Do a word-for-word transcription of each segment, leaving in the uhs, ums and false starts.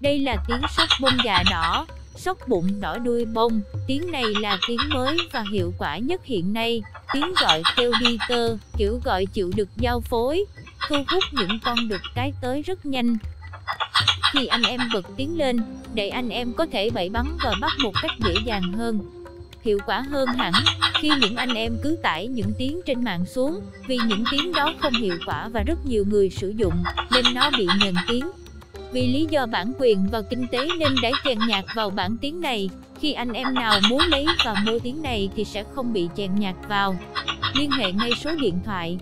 Đây là tiếng sốc bông gà đỏ, sốc bụng đỏ đuôi bông. Tiếng này là tiếng mới và hiệu quả nhất hiện nay. Tiếng gọi kêu đi tơ, kiểu gọi chịu được giao phối, thu hút những con đực cái tới rất nhanh. Khi anh em bật tiếng lên, để anh em có thể bẫy bắn và bắt một cách dễ dàng hơn, hiệu quả hơn hẳn khi những anh em cứ tải những tiếng trên mạng xuống, vì những tiếng đó không hiệu quả và rất nhiều người sử dụng nên nó bị nhờn tiếng. Vì lý do bản quyền và kinh tế nên đã chèn nhạc vào bản tiếng này. Khi anh em nào muốn lấy và mua tiếng này thì sẽ không bị chèn nhạc vào. Liên hệ ngay số điện thoại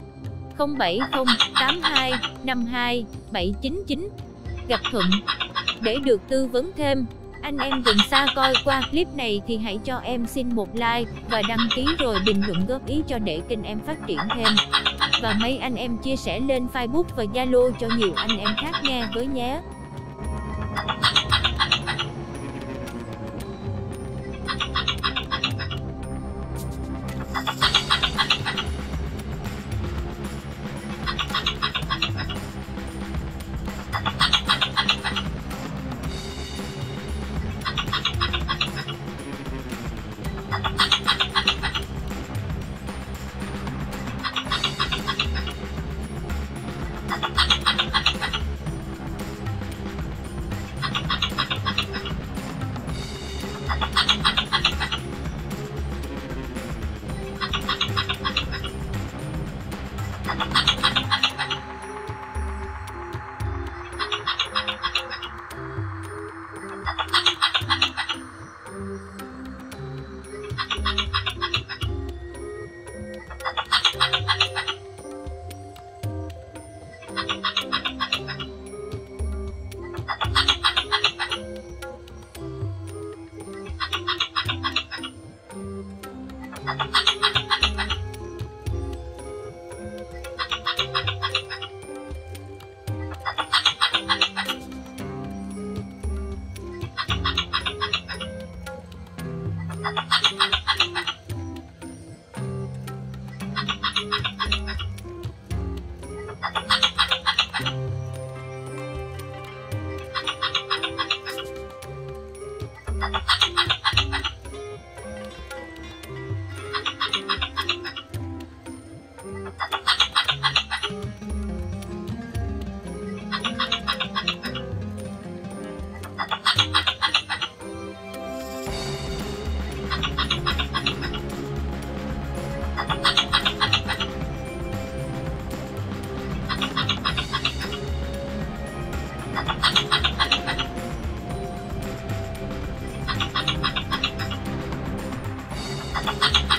không bảy không tám hai năm hai bảy chín chín gặp Thuận để được tư vấn thêm. Anh em gần xa coi qua clip này thì hãy cho em xin một like và đăng ký rồi bình luận góp ý cho để kênh em phát triển thêm. Và mấy anh em chia sẻ lên Facebook và Zalo cho nhiều anh em khác nghe với nhé.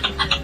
Thank you.